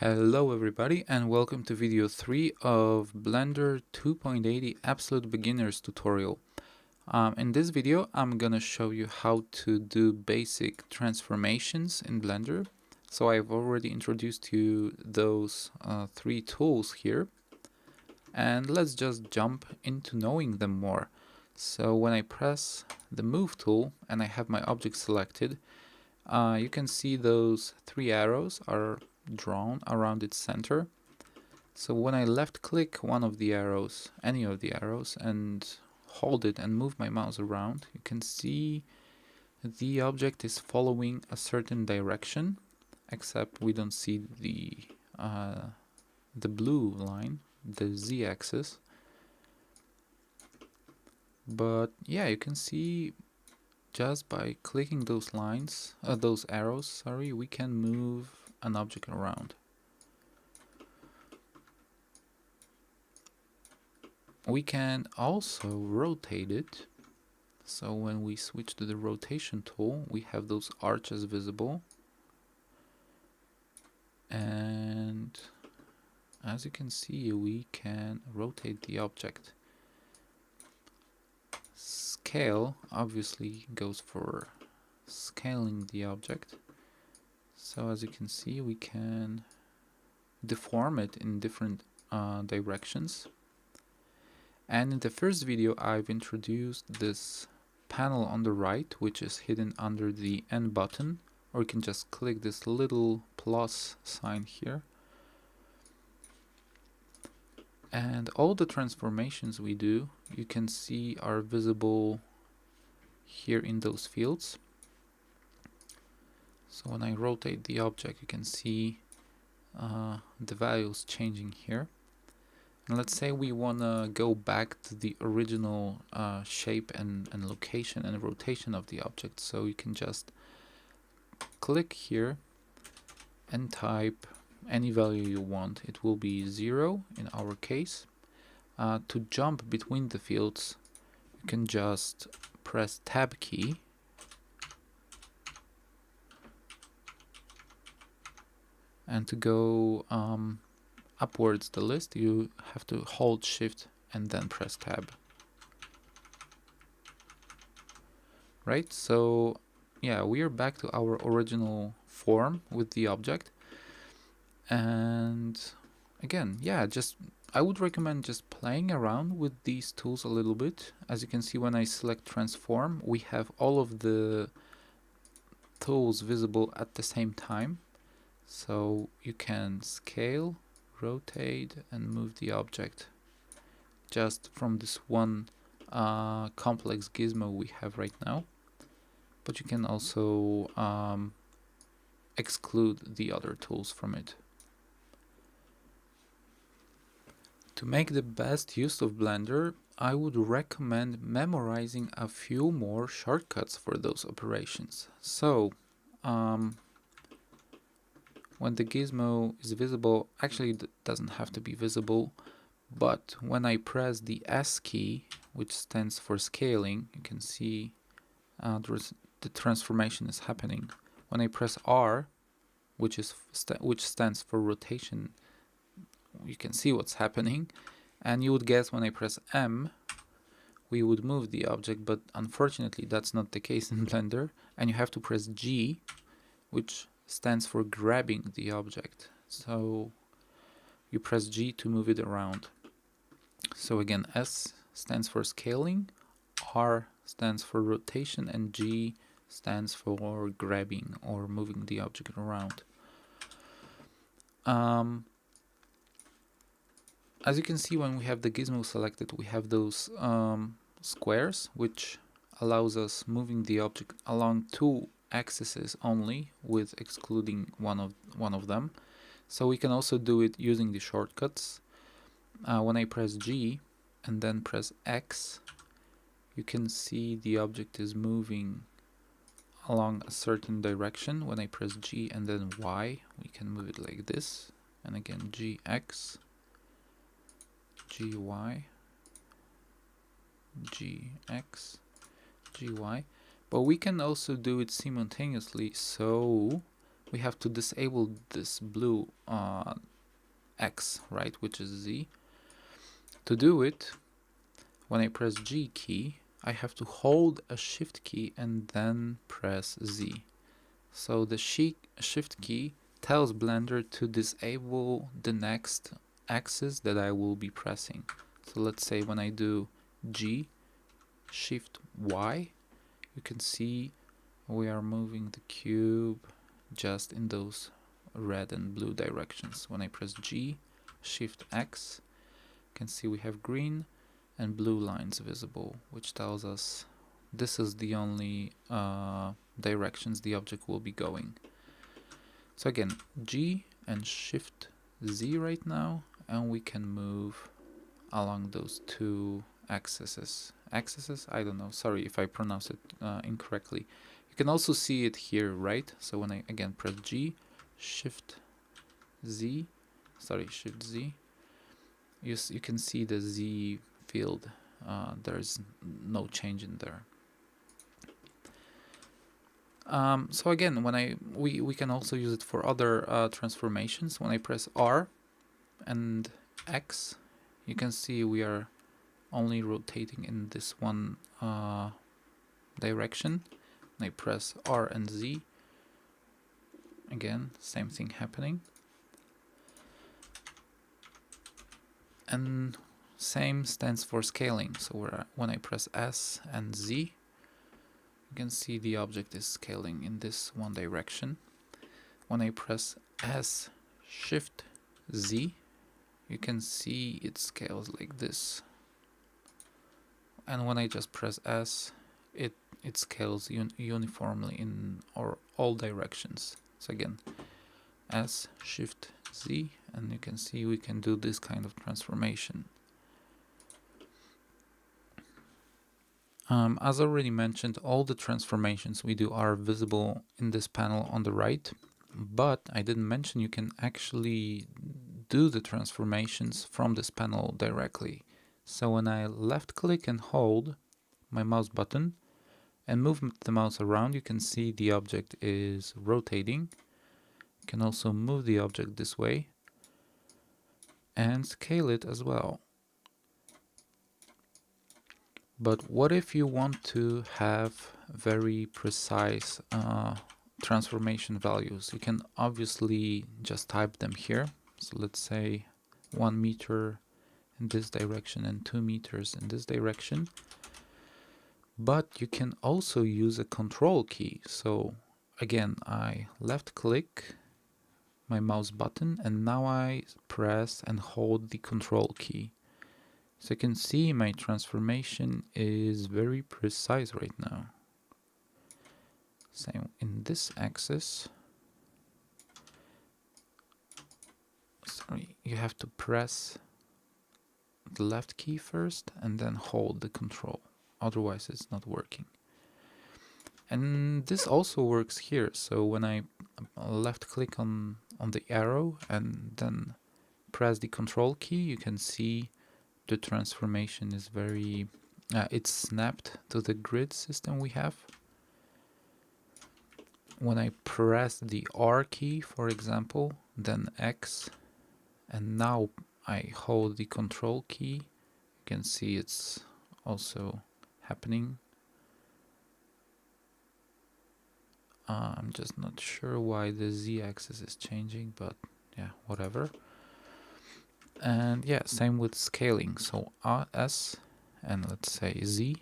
Hello everybody and welcome to video 3 of Blender 2.80 Absolute Beginners tutorial. In this video I'm gonna show you how to do basic transformations in Blender. So I've already introduced you those three tools here, and let's just jump into knowing them more. So when I press the move tool and I have my object selected, you can see those three arrows are drawn around its center. So when I left click one of the arrows, any of the arrows, and hold it and move my mouse around, you can see the object is following a certain direction, except we don't see the blue line, the z-axis. But yeah, you can see just by clicking those lines, those arrows, sorry, we can move an object around. We can also rotate it. So when we switch to the rotation tool, we have those arches visible, and as you can see, we can rotate the object. Scale obviously goes for scaling the object. So as you can see, we can deform it in different directions. And in the first video I've introduced this panel on the right, which is hidden under the N button, or you can just click this little plus sign here. And all the transformations we do, you can see, are visible here in those fields. So when I rotate the object, you can see the values changing here. And let's say we want to go back to the original shape and location and rotation of the object. So you can just click here and type any value you want. It will be 0 in our case. To jump between the fields, you can just press tab key. And to go upwards the list, you have to hold shift and then press tab. Right, so yeah, we are back to our original form with the object. And again, yeah, I would recommend just playing around with these tools a little bit. As you can see, when I select transform, we have all of the tools visible at the same time. So you can scale, rotate, and move the object just from this one complex gizmo we have right now. But you can also exclude the other tools from it. To make the best use of Blender, I would recommend memorizing a few more shortcuts for those operations. So when the gizmo is visible, actually it doesn't have to be visible, but when I press the S key, which stands for scaling, you can see the transformation is happening. When I press R, which stands for rotation, you can see what's happening. And you would guess when I press M, we would move the object, but unfortunately that's not the case in Blender. And you have to press G, which stands for grabbing the object. So you press G to move it around. So again, S stands for scaling, R stands for rotation, and G stands for grabbing or moving the object around. As you can see, when we have the gizmo selected, we have those squares, which allows us moving the object along two axes only, with excluding one of them. So we can also do it using the shortcuts. When I press G and then press X, you can see the object is moving along a certain direction. When I press G and then Y, we can move it like this. And again, GX, GY, GX, GY. But we can also do it simultaneously, so we have to disable this blue X, right, which is Z. To do it, when I press G key, I have to hold a shift key and then press Z. So the shift key tells Blender to disable the next axis that I will be pressing. So let's say when I do G, Shift Y, you can see we are moving the cube just in those red and blue directions. When I press G, Shift X, you can see we have green and blue lines visible, which tells us this is the only directions the object will be going. So again, G and Shift Z right now, and we can move along those two axes. I don't know, sorry if I pronounce it incorrectly. You can also see it here, right? So when I again press G, Shift Z, Shift Z, you can see the Z field. There's no change in there. So again, when we can also use it for other transformations. When I press R and X, you can see we are only rotating in this one direction. When I press R and Z, again, same thing happening. And same stands for scaling. So when I press S and Z, you can see the object is scaling in this one direction. When I press S, Shift, Z, you can see it scales like this. And when I just press S, it scales uniformly in all directions. So again, S, Shift, Z, and you can see we can do this kind of transformation. As already mentioned, all the transformations we do are visible in this panel on the right, but I didn't mention you can actually do the transformations from this panel directly. So when I left click and hold my mouse button and move the mouse around, you can see the object is rotating. You can also move the object this way and scale it as well. But what if you want to have very precise transformation values? You can obviously just type them here. So let's say 1 meter in this direction and 2 meters in this direction. But you can also use a control key. So again, I left click my mouse button and now I press and hold the control key. So you can see my transformation is very precise right now. Same in this axis. Sorry, you have to press the left key first and then hold the control. Otherwise it's not working. And this also works here. So when I left click on the arrow and then press the control key, you can see the transformation is very, it's snapped to the grid system we have. When I press the R key, for example, then X, and now I hold the control key, you can see it's also happening. I'm just not sure why the Z axis is changing, but yeah, whatever. And yeah, same with scaling. So S and let's say Z,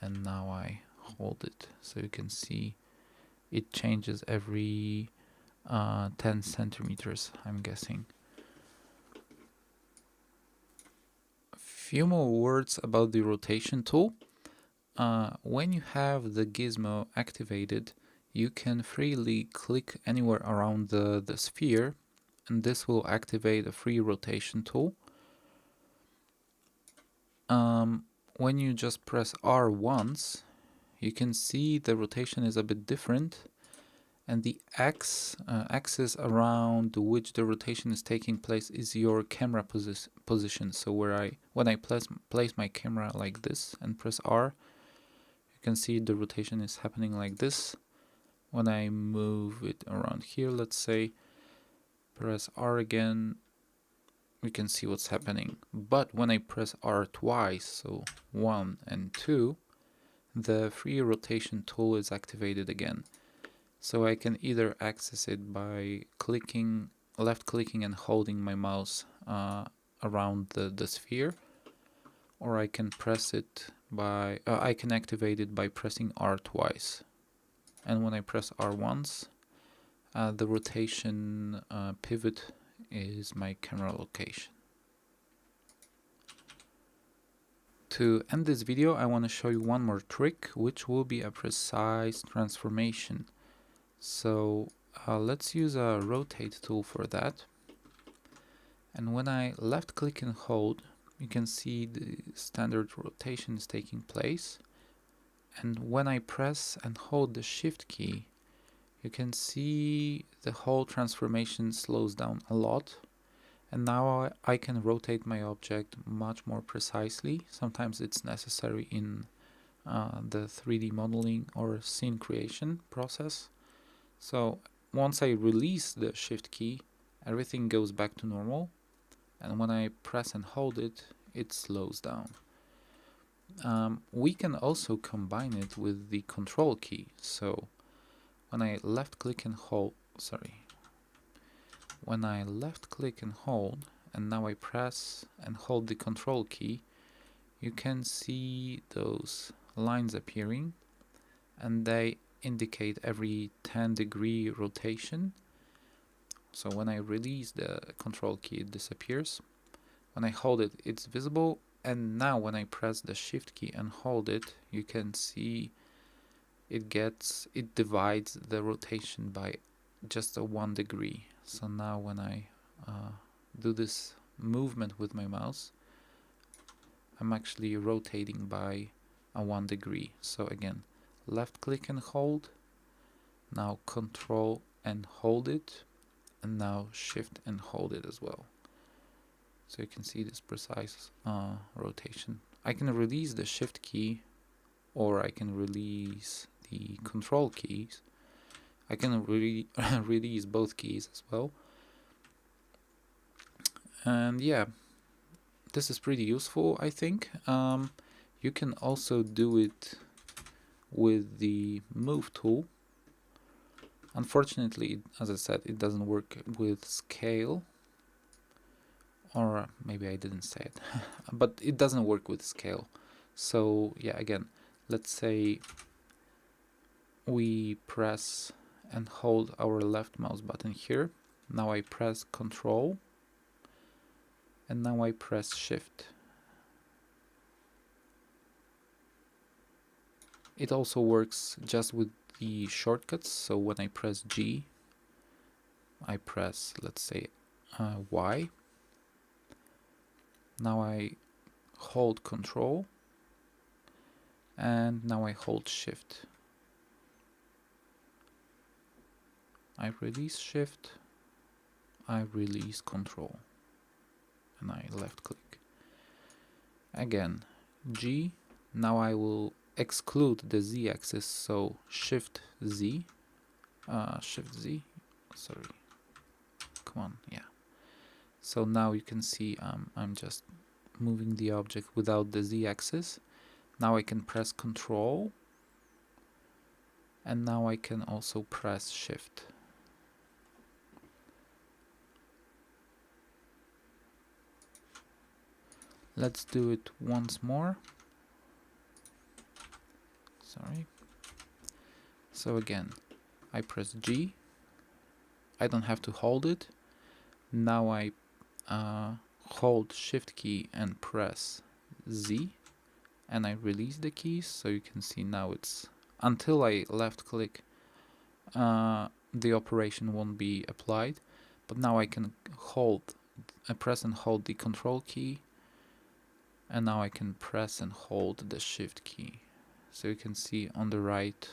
and now I hold it. So you can see it changes every 10 centimeters, I'm guessing. A few more words about the rotation tool. When you have the gizmo activated, you can freely click anywhere around the sphere, and this will activate a free rotation tool. When you just press R once, you can see the rotation is a bit different, and the axis around which the rotation is taking place is your camera position. So when I place my camera like this and press R, you can see the rotation is happening like this, when I move it around here, let's say, press R again, we can see what's happening. But when I press R twice, so 1 and 2, the free rotation tool is activated again. So I can either access it by clicking, left clicking and holding my mouse around the sphere, or I can press it by, I can activate it by pressing R twice. And when I press R once, the rotation pivot is my camera location. To end this video, I want to show you one more trick, which will be a precise transformation. So let's use a rotate tool for that. And when I left click and hold, you can see the standard rotation is taking place. And when I press and hold the shift key, you can see the whole transformation slows down a lot. And now I can rotate my object much more precisely. Sometimes it's necessary in the 3D modeling or scene creation process. So once I release the shift key, everything goes back to normal. And when I press and hold it, it slows down. We can also combine it with the control key. So when I left click and hold, when I left click and hold, and now I press and hold the control key, you can see those lines appearing, and they indicate every 10-degree rotation. So when I release the control key, it disappears. When I hold it, it's visible. And now when I press the shift key and hold it, you can see it divides the rotation by just a 1 degree. So now when I do this movement with my mouse, I'm actually rotating by a 1 degree. So again, left click and hold, now control and hold it, and now shift and hold it as well. So you can see this precise rotation. I can release the shift key, or I can release the control keys. I can release both keys as well. And yeah, this is pretty useful, I think. You can also do it with the move tool. Unfortunately, as I said, it doesn't work with scale. Or maybe I didn't say it, but it doesn't work with scale. So yeah, again, let's say we press and hold our left mouse button here. Now I press control, and now I press shift. It also works just with the shortcuts. So when I press G, I press, let's say, Y. Now I hold control, and now I hold shift. I release shift, I release control, and I left click. Again, G, now I will exclude the Z axis, so shift Z, So now you can see I'm just moving the object without the Z axis. Now I can press control, and now I can also press shift. Let's do it once more. So again, I press G. I don't have to hold it. Now I hold shift key and press Z, and I release the keys. So you can see now it's, until I left click, the operation won't be applied. But now I can hold, press and hold the control key, and now I can press and hold the shift key. So you can see on the right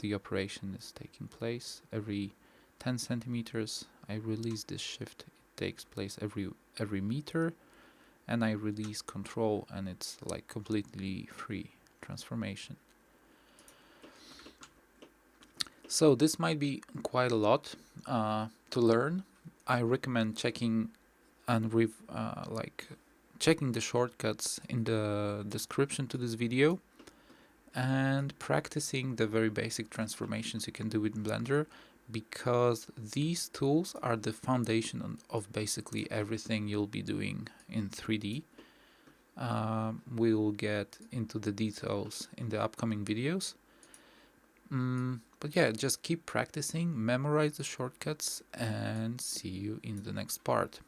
the operation is taking place every 10 centimeters. I release this shift, it takes place every meter, and I release control, and it's like completely free transformation. So this might be quite a lot to learn. I recommend checking and checking the shortcuts in the description to this video and practicing the very basic transformations you can do in Blender, because these tools are the foundation of basically everything you'll be doing in 3D. We will get into the details in the upcoming videos. But yeah, just keep practicing, memorize the shortcuts, and see you in the next part.